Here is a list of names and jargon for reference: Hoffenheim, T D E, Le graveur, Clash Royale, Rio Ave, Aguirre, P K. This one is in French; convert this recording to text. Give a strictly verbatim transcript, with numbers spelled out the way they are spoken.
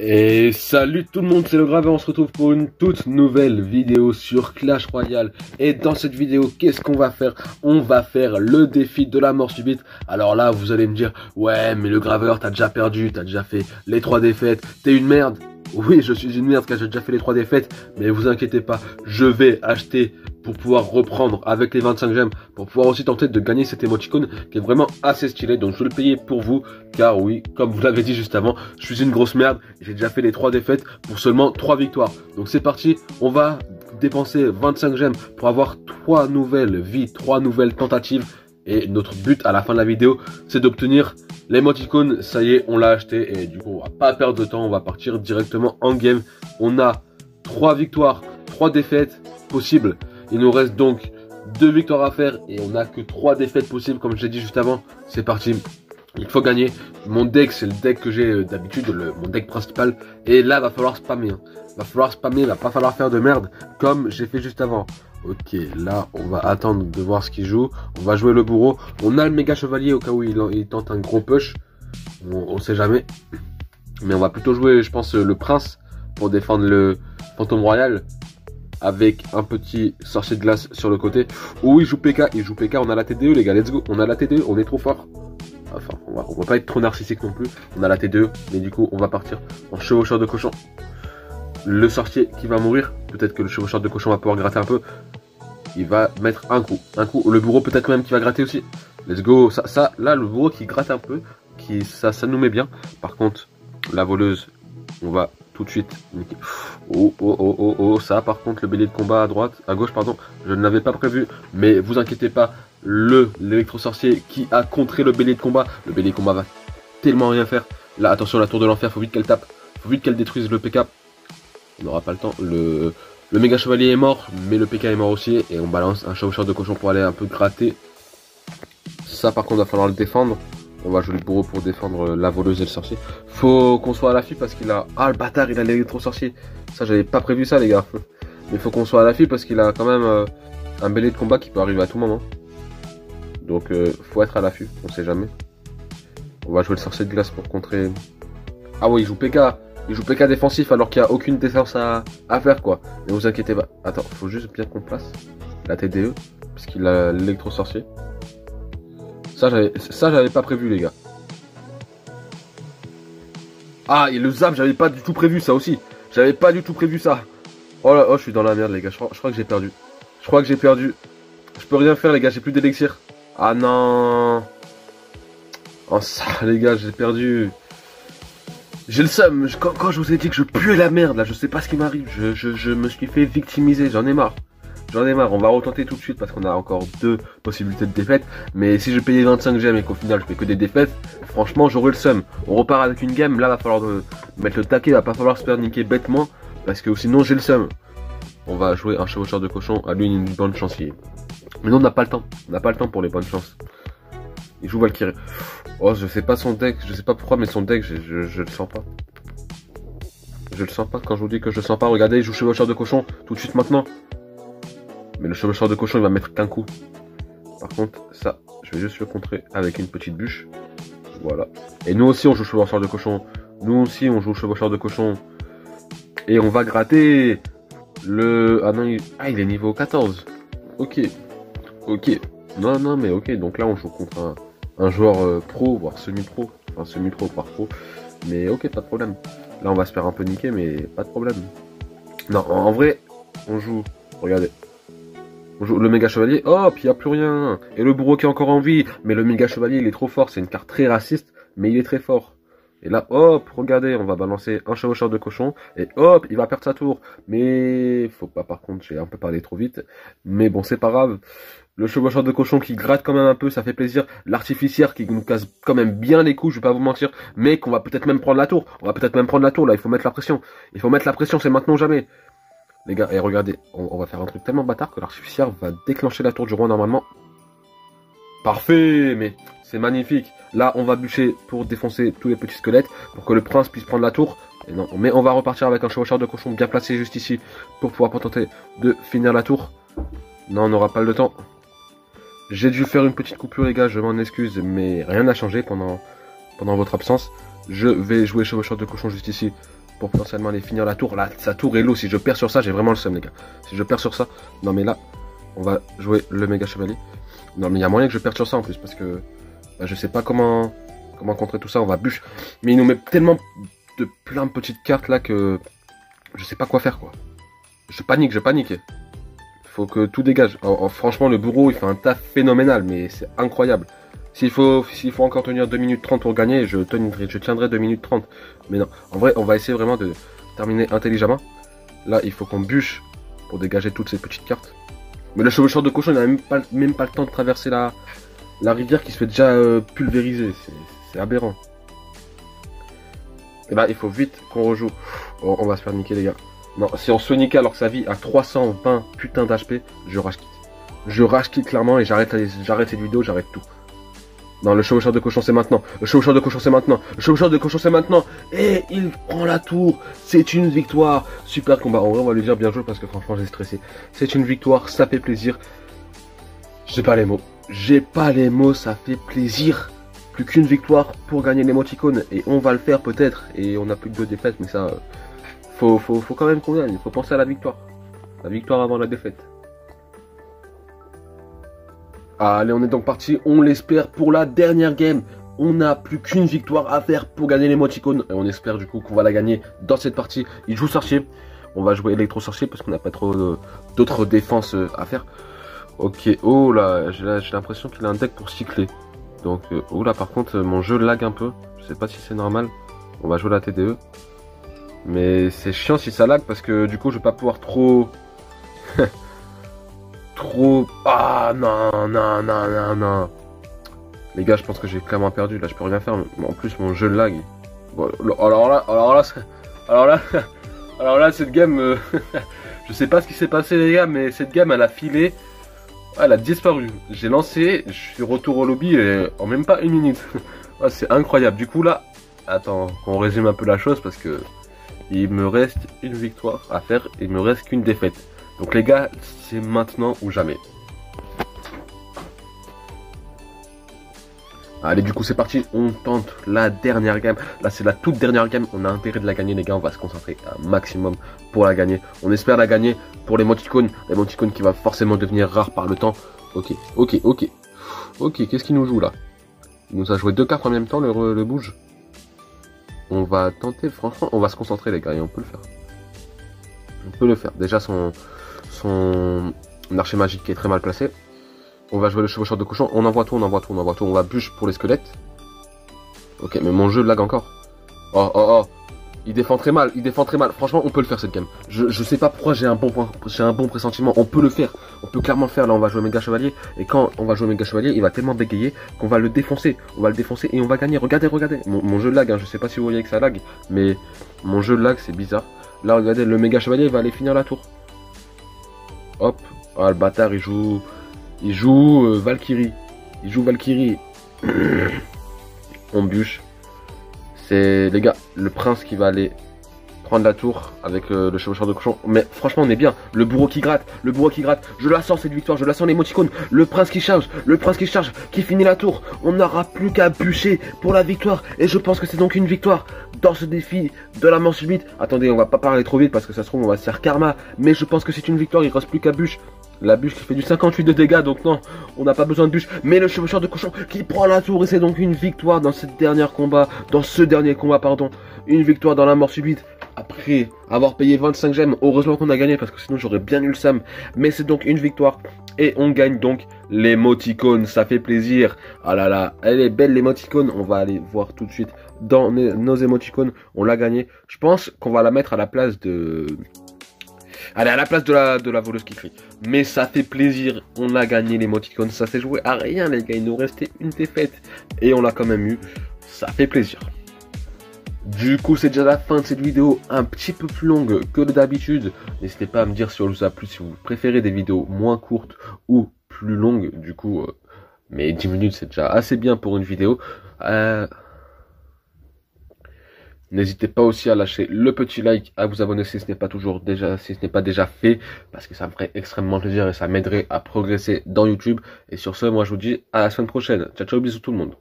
Et salut tout le monde, c'est le graveur, on se retrouve pour une toute nouvelle vidéo sur Clash Royale. Et dans cette vidéo, qu'est-ce qu'on va faire? On va faire le défi de la mort subite. Alors là, vous allez me dire, ouais mais le graveur, t'as déjà perdu, t'as déjà fait les trois défaites, t'es une merde. Oui, je suis une merde car j'ai déjà fait les trois défaites, mais vous inquiétez pas, je vais acheter pour pouvoir reprendre avec les vingt-cinq gemmes, pour pouvoir aussi tenter de gagner cet émoticône qui est vraiment assez stylé, donc je vais le payer pour vous, car oui, comme vous l'avez dit juste avant, je suis une grosse merde, j'ai déjà fait les trois défaites pour seulement trois victoires. Donc c'est parti, on va dépenser vingt-cinq gemmes pour avoir trois nouvelles vies, trois nouvelles tentatives, et notre but à la fin de la vidéo, c'est d'obtenir l'émoticône. Ça y est, on l'a acheté, et du coup, on va pas perdre de temps, on va partir directement en game. On a trois victoires, trois défaites possibles. Il nous reste donc deux victoires à faire et on n'a que trois défaites possibles comme je l'ai dit juste avant. C'est parti, il faut gagner. Mon deck, c'est le deck que j'ai d'habitude, mon deck principal. Et là, va falloir spammer. Hein. Va falloir spammer, va pas falloir faire de merde comme j'ai fait juste avant. Ok, là, on va attendre de voir ce qu'il joue. On va jouer le bourreau. On a le méga chevalier au cas où il, il tente un gros push. On, on sait jamais. Mais on va plutôt jouer, je pense, le prince pour défendre le fantôme royal. Avec un petit sorcier de glace sur le côté. Oh, il joue P K, il joue P K, on a la T D E les gars, let's go. On a la T D E, on est trop fort. Enfin, on va, on va pas être trop narcissique non plus. On a la T D E, mais du coup, on va partir en chevaucheur de cochon. Le sorcier qui va mourir, peut-être que le chevaucheur de cochon va pouvoir gratter un peu. Il va mettre un coup, un coup. Le bourreau peut-être même qui va gratter aussi. Let's go, ça, ça, là, le bourreau qui gratte un peu, qui, ça, ça nous met bien. Par contre, la voleuse, on va... tout de suite. Oh, oh, oh, oh, oh, ça par contre, le bélier de combat à droite, à gauche, pardon, je ne l'avais pas prévu, mais vous inquiétez pas, le l'électro-sorcier qui a contré le bélier de combat, le bélier de combat va tellement rien faire. Là, attention, la tour de l'enfer, faut vite qu'elle tape, faut vite qu'elle détruise le P K, on n'aura pas le temps, le, le méga chevalier est mort, mais le P K est mort aussi, et on balance un chevaucheur de cochon pour aller un peu gratter. Ça par contre, va falloir le défendre. On va jouer le bourreau pour défendre la voleuse et le sorcier. Faut qu'on soit à l'affût parce qu'il a... Ah le bâtard, il a l'électro-sorcier. Ça j'avais pas prévu ça les gars. Mais faut qu'on soit à l'affût parce qu'il a quand même euh, un bélier de combat qui peut arriver à tout moment. Donc euh, faut être à l'affût, on sait jamais. On va jouer le sorcier de glace pour contrer... Ah ouais, il joue P K. Il joue P K défensif alors qu'il n'y a aucune défense à... à faire quoi. Ne vous inquiétez pas. Attends, faut juste bien qu'on place la T D E parce qu'il a l'électro-sorcier. Ça j'avais pas prévu les gars. Ah et le zap, j'avais pas du tout prévu ça aussi. J'avais pas du tout prévu ça. Oh là, oh je suis dans la merde les gars, je crois, je crois que j'ai perdu. Je crois que j'ai perdu. Je peux rien faire les gars, j'ai plus d'élixir. Ah non. Oh ça les gars, j'ai perdu. J'ai le seum, quand, quand je vous ai dit que je puais la merde là, je sais pas ce qui m'arrive. Je, je, je me suis fait victimiser, j'en ai marre. J'en ai marre, on va retenter tout de suite parce qu'on a encore deux possibilités de défaite. Mais si je payais vingt-cinq gemmes et qu'au final je fais que des défaites, franchement j'aurais le seum. On repart avec une game, là va falloir de mettre le taquet, va pas falloir se faire niquer bêtement parce que sinon j'ai le seum. On va jouer un chevaucheur de cochon, à lui une bonne chance. Mais non, on n'a pas le temps, on n'a pas le temps pour les bonnes chances. Il joue Valkyrie. Oh, je sais pas son deck, je sais pas pourquoi, mais son deck, je, je, je le sens pas. Je le sens pas, quand je vous dis que je le sens pas, regardez, il joue chevaucheur de cochon tout de suite maintenant. Mais le chevaucheur de cochon il va mettre qu'un coup. Par contre ça je vais juste le contrer avec une petite bûche. Voilà. Et nous aussi on joue chevaucheur de cochon. Nous aussi on joue chevaucheur de cochon. Et on va gratter le... Ah non il, ah, il est niveau quatorze. Ok. Ok. Non non mais ok. Donc là on joue contre un, un joueur euh, pro voire semi-pro. Enfin semi-pro par pro. Mais ok pas de problème. Là on va se faire un peu niquer mais pas de problème. Non en vrai on joue... Regardez. Le méga chevalier, oh, puis il n'y a plus rien. Et le bourreau qui est encore en vie. Mais le méga chevalier, il est trop fort. C'est une carte très raciste, mais il est très fort. Et là, hop, regardez, on va balancer un chevaucheur de cochon. Et hop, il va perdre sa tour. Mais faut pas, par contre, j'ai un peu parlé trop vite. Mais bon, c'est pas grave. Le chevaucheur de cochon qui gratte quand même un peu, ça fait plaisir. L'artificière qui nous casse quand même bien les coups, je vais pas vous mentir. Mais qu'on va peut-être même prendre la tour. On va peut-être même prendre la tour, là, il faut mettre la pression. Il faut mettre la pression, c'est maintenant ou jamais. Les gars, et regardez, on, on va faire un truc tellement bâtard que l'artificière va déclencher la tour du roi normalement. Parfait, mais c'est magnifique. Là, on va bûcher pour défoncer tous les petits squelettes, pour que le prince puisse prendre la tour. Et non, mais on va repartir avec un chevaucheur de cochon bien placé juste ici, pour pouvoir tenter de finir la tour. Non, on n'aura pas le temps. J'ai dû faire une petite coupure, les gars, je m'en excuse, mais rien n'a changé pendant, pendant votre absence. Je vais jouer chevaucheur de cochon juste ici, pour potentiellement aller finir la tour. Là, sa tour est low. Si je perds sur ça, j'ai vraiment le seum, les gars. Si je perds sur ça, non mais là, on va jouer le méga chevalier. Non mais il y a moyen que je perde sur ça en plus, parce que bah, je sais pas comment comment contrer tout ça. On va bûche. Mais il nous met tellement de plein de petites cartes là que je sais pas quoi faire, quoi. Je panique, je panique. Faut que tout dégage. Oh, oh, franchement, le bourreau, il fait un taf phénoménal, mais c'est incroyable. S'il faut, s'il faut encore tenir deux minutes trente pour gagner, je tiendrai, je tiendrai deux minutes trente. Mais non, en vrai, on va essayer vraiment de terminer intelligemment. Là, il faut qu'on bûche pour dégager toutes ces petites cartes. Mais le chevaucheur de cochon, il n'a même pas, même pas le temps de traverser la, la rivière qui se fait déjà euh, pulvériser. C'est aberrant. Et bah, il faut vite qu'on rejoue. Oh, on va se faire niquer, les gars. Non, si on se fait niquer alors que sa vie a trois cent vingt putains d'H P, je rage quitte. Je rage quitte clairement et j'arrête cette vidéo, j'arrête tout. Non, le chevaucheur de cochon, c'est maintenant. Le chevaucheur de cochon, c'est maintenant. Le chevaucheur de cochon, c'est maintenant. Et il prend la tour. C'est une victoire. Super combat. En vrai, on va lui dire bien joué parce que franchement, j'ai stressé. C'est une victoire. Ça fait plaisir. J'ai pas les mots. J'ai pas les mots. Ça fait plaisir. Plus qu'une victoire pour gagner l'émoticône. Et on va le faire peut-être. Et on a plus que deux défaites. Mais ça, faut, faut, faut quand même qu'on gagne. Faut penser à la victoire. La victoire avant la défaite. Allez, on est donc parti, on l'espère, pour la dernière game. On n'a plus qu'une victoire à faire pour gagner l'émoticône. Et on espère du coup qu'on va la gagner dans cette partie. Il joue sorcier. On va jouer électro-sorcier parce qu'on n'a pas trop d'autres défenses à faire. Ok, oh là, j'ai l'impression qu'il a un deck pour cycler. Donc, oh là, par contre, mon jeu lag un peu. Je sais pas si c'est normal. On va jouer la T D E. Mais c'est chiant si ça lag parce que du coup, je vais pas pouvoir trop... Trop... Ah non, non, non, non, non. Les gars, je pense que j'ai clairement perdu. Là, je peux rien faire. Mais en plus, mon jeu lag. Bon, alors là, alors là, alors là, alors là, cette game... Euh, je sais pas ce qui s'est passé, les gars, mais cette game, elle a filé. Elle a disparu. J'ai lancé, je suis retour au lobby et en même pas une minute. Oh, c'est incroyable. Du coup, là... Attends, qu'on résume un peu la chose parce que... Il me reste une victoire à faire et il me reste qu'une défaite. Donc les gars, c'est maintenant ou jamais. Allez, du coup c'est parti, on tente la dernière game. Là c'est la toute dernière game, on a intérêt de la gagner les gars, on va se concentrer un maximum pour la gagner. On espère la gagner pour l'émoticône, l'émoticône qui va forcément devenir rare par le temps. Ok, ok, ok. Ok, qu'est-ce qu'il nous joue là? Il nous a joué deux cartes en même temps, le, le bouge. On va tenter, franchement, on va se concentrer les gars et on peut le faire. On peut le faire. Déjà son... son archer magique qui est très mal placé. On va jouer le chevaucheur de cochon. On envoie tout, on envoie tout, on envoie tout. On va bûche pour les squelettes. Ok, mais mon jeu lag encore. Oh, oh, oh. Il défend très mal, il défend très mal. Franchement, on peut le faire cette game. Je, je sais pas pourquoi j'ai un bon point, j'ai un bon pressentiment. On peut le faire. On peut clairement le faire. Là, on va jouer méga chevalier. Et quand on va jouer méga chevalier, il va tellement bégayer qu'on va le défoncer. On va le défoncer et on va gagner. Regardez, regardez. Mon, mon jeu lag, hein. Je sais pas si vous voyez que ça lag, mais mon jeu lag, c'est bizarre. Là, regardez, le méga chevalier, il va aller finir la tour. Hop, ah, le bâtard il joue, il joue euh, Valkyrie, il joue Valkyrie, on bûche, c'est les gars, le prince qui va aller prendre la tour avec euh, le chevaucheur de cochon, mais franchement on est bien, le bourreau qui gratte, le bourreau qui gratte, je la sens cette victoire, je la sens l'émoticône, le prince qui charge, le prince qui charge, qui finit la tour, on n'aura plus qu'à bûcher pour la victoire, et je pense que c'est donc une victoire dans ce défi de la mort subite. Attendez, on va pas parler trop vite parce que ça se trouve on va se faire karma, mais je pense que c'est une victoire, il reste plus qu'à bûche, la bûche qui fait du cinquante-huit de dégâts, donc non, on n'a pas besoin de bûche, mais le chevaucheur de cochon qui prend la tour, et c'est donc une victoire dans cette dernière combat, dans ce dernier combat, pardon, une victoire dans la mort subite. Après avoir payé vingt-cinq gemmes, heureusement qu'on a gagné parce que sinon j'aurais bien eu le seum. Mais c'est donc une victoire et on gagne donc l'émoticône, ça fait plaisir. Ah là là, elle est belle l'émoticône, on va aller voir tout de suite dans nos émoticônes, on l'a gagné. Je pense qu'on va la mettre à la place de... Allez, à la place de la, de la voleuse qui crie. Mais ça fait plaisir, on a gagné l'émoticône, ça s'est joué à rien les gars, il nous restait une défaite. Et on l'a quand même eu, ça fait plaisir. Du coup, c'est déjà la fin de cette vidéo, un petit peu plus longue que d'habitude. N'hésitez pas à me dire si elle vous a plu, si vous préférez des vidéos moins courtes ou plus longues. Du coup, euh, mais dix minutes, c'est déjà assez bien pour une vidéo. Euh... N'hésitez pas aussi à lâcher le petit like, à vous abonner si ce n'est pas toujours déjà, si ce n'est pas déjà fait, parce que ça me ferait extrêmement plaisir et ça m'aiderait à progresser dans YouTube. Et sur ce, moi, je vous dis à la semaine prochaine. Ciao, ciao, bisous tout le monde.